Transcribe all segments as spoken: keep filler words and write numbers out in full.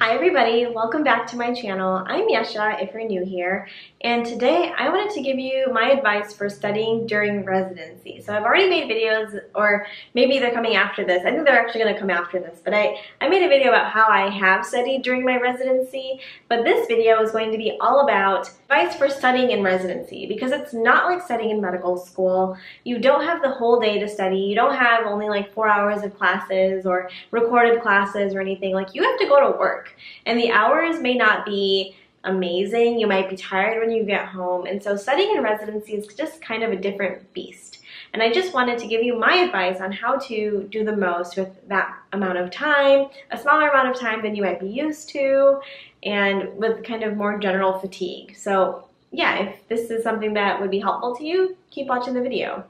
Hi everybody, welcome back to my channel. I'm Yesha if you're new here, and today I wanted to give you my advice for studying during residency. So I've already made videos, or maybe they're coming after this. I think they're actually going to come after this, but I, I made a video about how I have studied during my residency, but this video is going to be all about advice for studying in residency, because it's not like studying in medical school. You don't have the whole day to study. You don't have only like four hours of classes or recorded classes or anything. Like, you have to go to work. And the hours may not be amazing. You might be tired when you get home. And so studying in residency is just kind of a different beast. And I just wanted to give you my advice on how to do the most with that amount of time, a smaller amount of time than you might be used to, and with kind of more general fatigue. So yeah, if this is something that would be helpful to you, keep watching the video.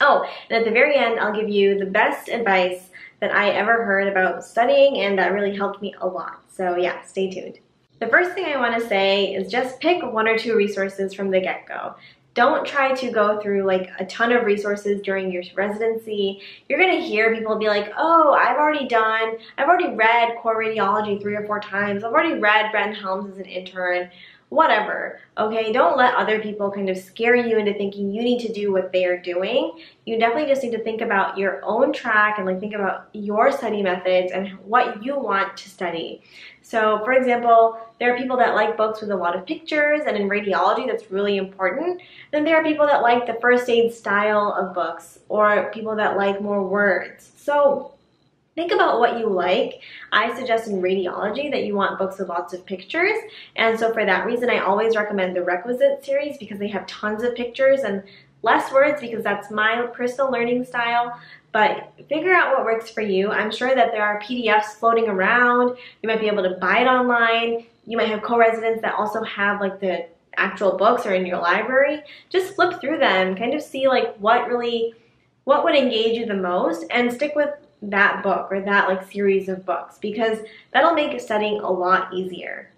Oh, and at the very end, I'll give you the best advice that I ever heard about studying, and that really helped me a lot. So yeah, stay tuned. The first thing I want to say is just pick one or two resources from the get-go. Don't try to go through like a ton of resources during your residency. You're going to hear people be like, oh, I've already done, I've already read Core Radiology three or four times. I've already read Brent Helms as an intern. Whatever, okay? Don't let other people kind of scare you into thinking you need to do what they are doing. You definitely just need to think about your own track and like think about your study methods and what you want to study. So for example, there are people that like books with a lot of pictures, and in radiology that's really important. Then there are people that like the first aid style of books, or people that like more words. So think about what you like. I suggest in radiology that you want books with lots of pictures, and so for that reason I always recommend the Requisite series, because they have tons of pictures and less words, because that's my personal learning style. But figure out what works for you. I'm sure that there are P D Fs floating around. You might be able to buy it online. You might have co-residents that also have like the actual books or in your library. Just flip through them, kind of see like what really, what would engage you the most, and stick with that book or that like series of books, because that'll make studying a lot easier.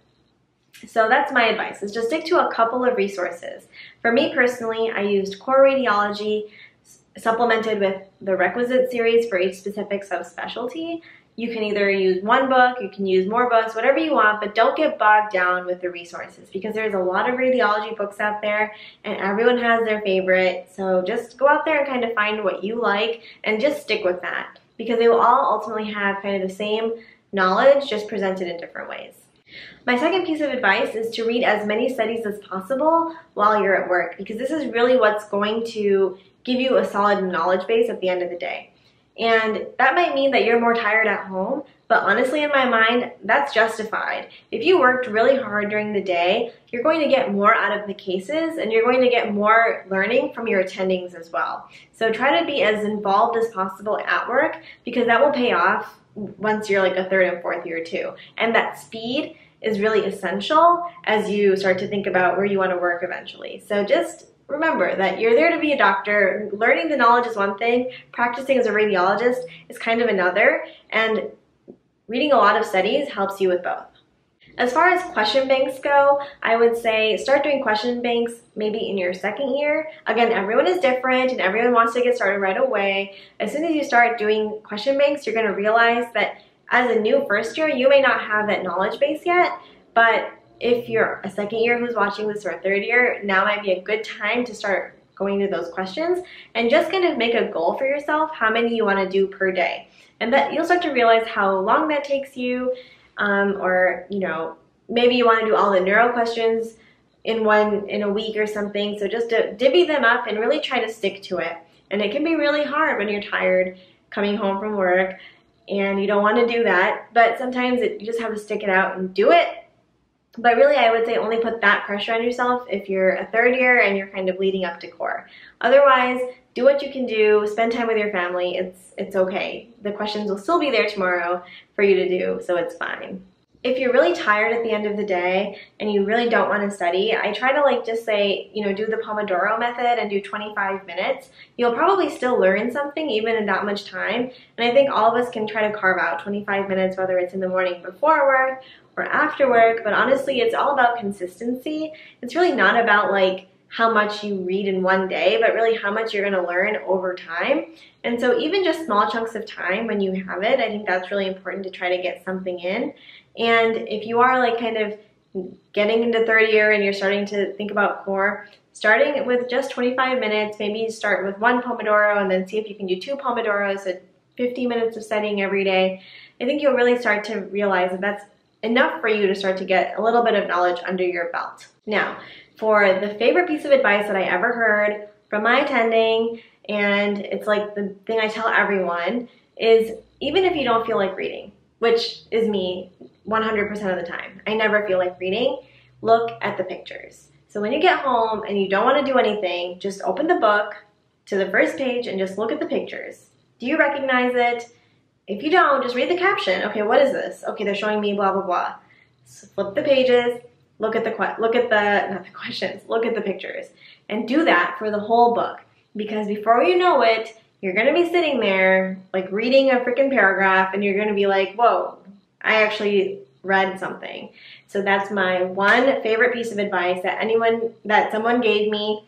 So that's my advice, is just stick to a couple of resources. For me personally, I used Core Radiology supplemented with the Requisite series for each specific subspecialty. You can either use one book, you can use more books, whatever you want, but don't get bogged down with the resources, because there's a lot of radiology books out there and everyone has their favorite. So just go out there and kind of find what you like and just stick with that, because they will all ultimately have kind of the same knowledge, just presented in different ways. My second piece of advice is to read as many studies as possible while you're at work, because this is really what's going to give you a solid knowledge base at the end of the day. And that might mean that you're more tired at home, but honestly, in my mind, that's justified. If you worked really hard during the day, you're going to get more out of the cases, and you're going to get more learning from your attendings as well. So try to be as involved as possible at work, because that will pay off once you're like a third and fourth year too. And that speed is really essential as you start to think about where you want to work eventually. So just remember that you're there to be a doctor. Learning the knowledge is one thing, practicing as a radiologist is kind of another, and reading a lot of studies helps you with both. As far as question banks go, I would say start doing question banks maybe in your second year. Again, everyone is different and everyone wants to get started right away. As soon as you start doing question banks, you're going to realize that as a new first year, you may not have that knowledge base yet, but if you're a second year who's watching this, or a third year, now might be a good time to start going to those questions and just kind of make a goal for yourself, how many you want to do per day. And that you'll start to realize how long that takes you, um, or, you know, maybe you want to do all the neuro questions in one, in a week or something. So just to divvy them up and really try to stick to it. And it can be really hard when you're tired coming home from work and you don't want to do that, but sometimes it, you just have to stick it out and do it. But really, I would say only put that pressure on yourself if you're a third year and you're kind of leading up to core. Otherwise, do what you can do, spend time with your family, it's, it's okay. The questions will still be there tomorrow for you to do, so it's fine. If you're really tired at the end of the day and you really don't want to study, I try to like just say, you know, do the Pomodoro method and do twenty-five minutes. You'll probably still learn something even in that much time. And I think all of us can try to carve out twenty-five minutes, whether it's in the morning before work or after work. But honestly, it's all about consistency. It's really not about like how much you read in one day, but really how much you're going to learn over time. And so even just small chunks of time when you have it, I think that's really important to try to get something in. And if you are like kind of getting into third year and you're starting to think about core, starting with just twenty-five minutes, maybe start with one Pomodoro and then see if you can do two Pomodoros at fifteen minutes of studying every day. I think you'll really start to realize that that's enough for you to start to get a little bit of knowledge under your belt. Now, for the favorite piece of advice that I ever heard from my attending, and it's like the thing I tell everyone, is even if you don't feel like reading, which is me one hundred percent of the time, I never feel like reading, look at the pictures. So when you get home and you don't want to do anything, just open the book to the first page and just look at the pictures. Do you recognize it? If you don't, just read the caption. Okay, what is this? Okay, they're showing me blah, blah, blah. So flip the pages, look at the, look at the, not the questions, look at the pictures, and do that for the whole book. Because before you know it, you're gonna be sitting there like reading a freaking paragraph and you're gonna be like, whoa, I actually read something. So that's my one favorite piece of advice that anyone, that someone gave me.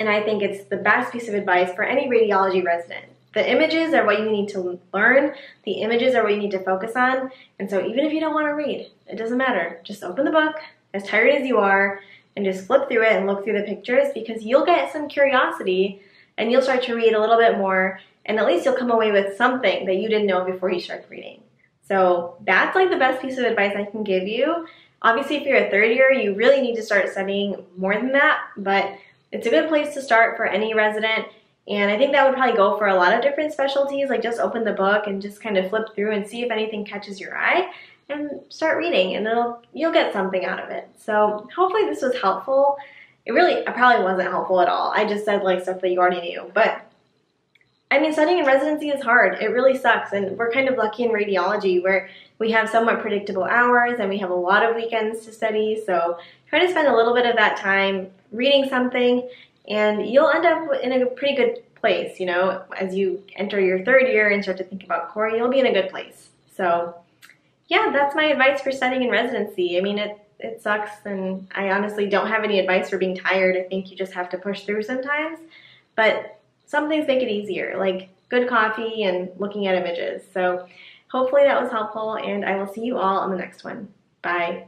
And I think it's the best piece of advice for any radiology resident. The images are what you need to learn. The images are what you need to focus on. And so even if you don't want to read, it doesn't matter. Just open the book, as tired as you are, and just flip through it and look through the pictures, because you'll get some curiosity and you'll start to read a little bit more, and at least you'll come away with something that you didn't know before you start reading. So that's like the best piece of advice I can give you. Obviously, if you're a third year, you really need to start studying more than that, but it's a good place to start for any resident. And I think that would probably go for a lot of different specialties, like just open the book and just kind of flip through and see if anything catches your eye and start reading, and it'll, you'll get something out of it. So hopefully this was helpful. It really, it probably wasn't helpful at all. I just said like stuff that you already knew, but I mean, studying in residency is hard. It really sucks, and we're kind of lucky in radiology where we have somewhat predictable hours and we have a lot of weekends to study, so try to spend a little bit of that time reading something, and you'll end up in a pretty good place, you know, as you enter your third year and start to think about core, you'll be in a good place. So yeah, that's my advice for studying in residency. I mean, it, it sucks, and I honestly don't have any advice for being tired. I think you just have to push through sometimes, but some things make it easier, like good coffee and looking at images. So hopefully that was helpful, and I will see you all on the next one. Bye.